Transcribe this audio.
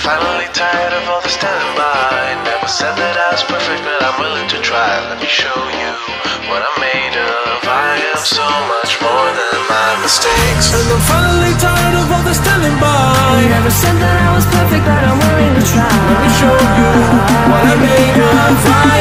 finally tired of all the standing by. Never said that I was perfect, but I'm willing to try. Let me show you what I'm made of. I am so much more than my mistakes. And I'm finally tired of all the standing by. Never said that I was perfect, but I'm willing to try. Let me show you what I'm made of.